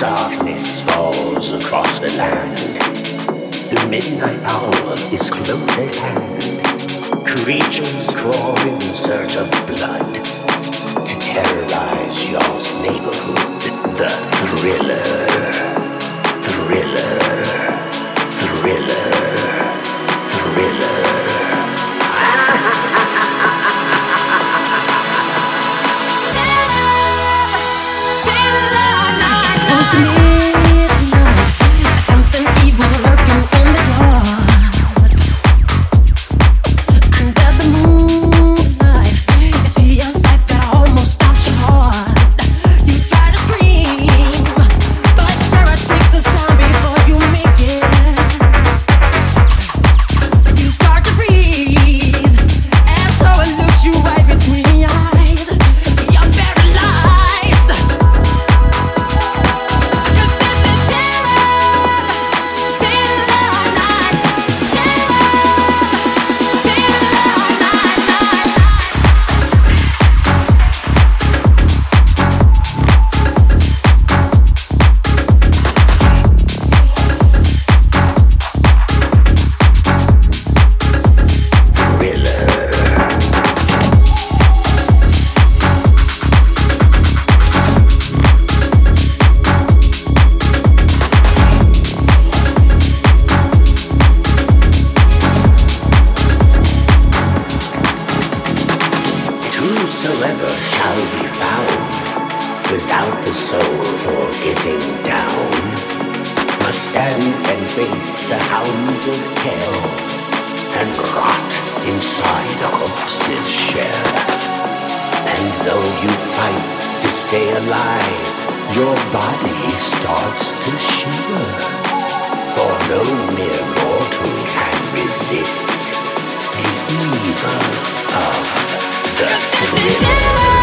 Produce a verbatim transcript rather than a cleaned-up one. Darkness falls across the land. The midnight hour is close at hand. Creatures crawl in search of blood to terrorize your neighborhood. The thriller, thriller, thriller, thriller. Whosoever shall be found without the soul for getting down must stand and face the hounds of hell and rot inside a corpse's shell. And though you fight to stay alive, your body starts to shiver, for no mere mortal can resist the evil of the thriller.